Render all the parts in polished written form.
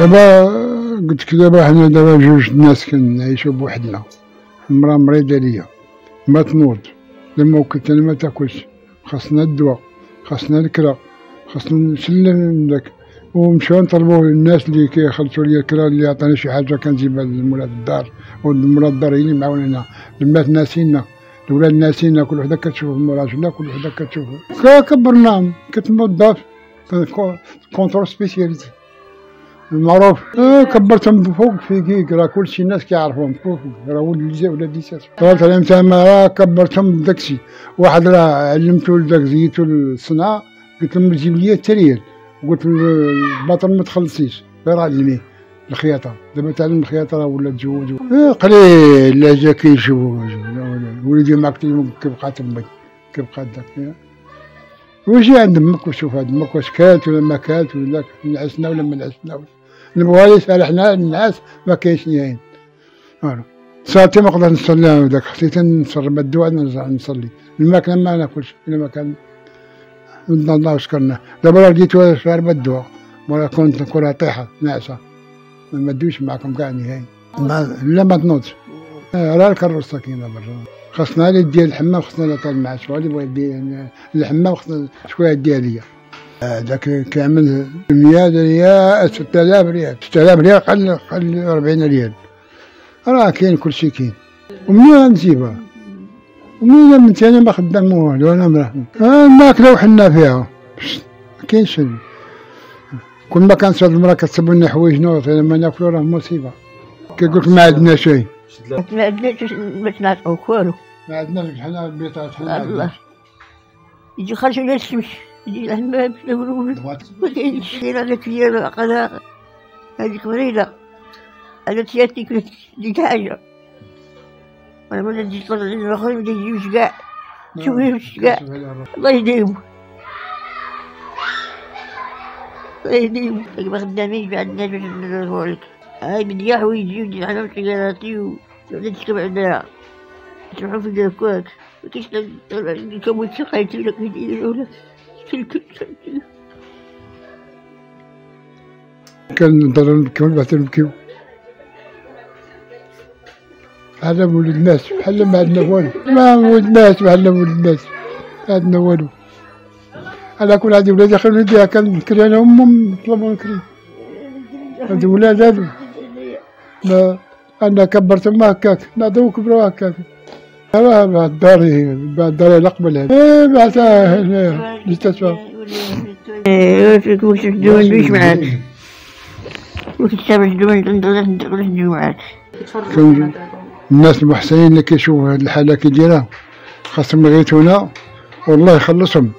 دابا قلتلك دابا حنا دابا جوج الناس كنعيشو بوحدنا، المرا مريضة ليا ما تنوض، لما وكلت أنا ما تاكلش، خاصنا الدواء، خاصنا الكرا، خاصنا نسلم داك، ونمشيو نطلبو الناس اللي كيخلصو ليا الكرا، اللي عطانا شي حاجة كنجيبها لولاد الدار، ولاد الدار هي اللي معاونانا، البنات ناسينا، الولاد ناسينا، كل وحدة كتشوف راجلها، كل وحدة كتشوف، كبرناهم، كتنظف، كونترول سبيسياليتي. المعروف كبرتهم بفوق في كيك راه كلشي الناس كيعرفوهم بفوق راه ولد جا ولا ديسات طلعت عليهم تما راه كبرتهم بداكشي واحد راه علمتو لذاك زيتو الصنعه قلت لهم جيب لي التريال قلت الباطن ما تخلصيش غير علميه الخياطه دابا تعلم الخياطه راه ولا تزوج قليل لا جا كيشوفو وليدي معك كيبقى تما كيبقى داك ويجي عند امك وشوف هاد امك واش كانت ولا ما كانت ولا نعسنا ولا ما نعسناوش نبغاو يسال حنا الناس ما كاينش نهائيا فوالا ساعتي ما نقدر نصلي وداك حسيت نشرب الدواء نرجع نصلي الماكله ما ناكلش الا ما كان الله شكرنا دابا راه لقيتو شاربه الدواء ولا كنت نكون طيحه ناعسه ما ندويش معكم كاع نهائي لا ما تنوضش راه الكروسه كاينه برا خاصنا اللي ديال الحمام خاصنا اللي طال مع شويه اللي بغا يدير الحمام خاصنا شويه دياليه هذاك كيعمل 100 ريال 6000 ريال 6000 ريال قل 40 ريال راه كاين كلشي كاين ومنين غنجيبها ومنين من ثاني ما خدام والو انا مرحبا الماكله وحنا فيها ما كاينش كل ما كانت هاد المراه كتصب لنا حوايجنا وعطينا ما ناكلو راه مصيبه كيقول لك ما عندنا شي ما عندناش ما تنافعو والو ما عندناش حنا البيطات حنا الله يجي خرجوا لنا الشمس يجي الحمام ما كاينش الشيره هذاك هي العقده هذيك مريضه انا تياتي كلت ديك حاجه وانا ما نديش طلع الاخرين ما تيجيوش كاع تيوليوش كاع الله يهديهم الله يهديهم ما خدامينش ما عندناش باش نديرو عليك هاي بدياح ويجيو يدعمو السياراتي ولا تشكب عندها تروحو في داكواك مكاينش كموت سقايتي ولا كيدير ولا كلكل كنضرب نبكيو بعدا نبكيو بحالا ولد الناس بحالا ما عندنا والو ما ولد الناس بحالا ولد الناس ما عندنا والو أنا كون عندي ولادي خير ولادي كنكري أنا أمهم نطلبو نكري هاد ولاد هادو انا كبرتهم هكاك ناضوا وكبروا هكاك راه بعد داري بعد داري على قبلها بعد للمستشفى كنت ندوي ندويش معاك كنت ندوي ندوي معاك الناس المحسنين اللي كيشوفوا هاد الحاله كي دايره خاصهم يغيثونا والله يخلصهم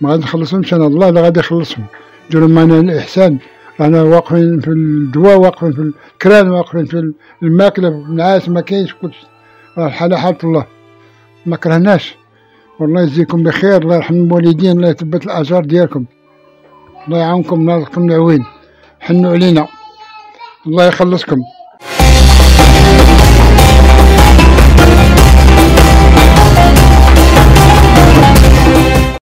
ما غادي نخلصهمش انا الله اللي غادي يخلصهم ديروا معنا الاحسان رانا واقفين في الدواء واقفين في الكران واقفين في الماكله في النعاس ما كاينش كلشي راه الحاله حالة الله ما كرهناش والله يجزيكم بخير الله يرحم الوالدين الله يثبت الاجار ديالكم الله يعاونكم الله يرزقكم العوين حنوا علينا الله يخلصكم.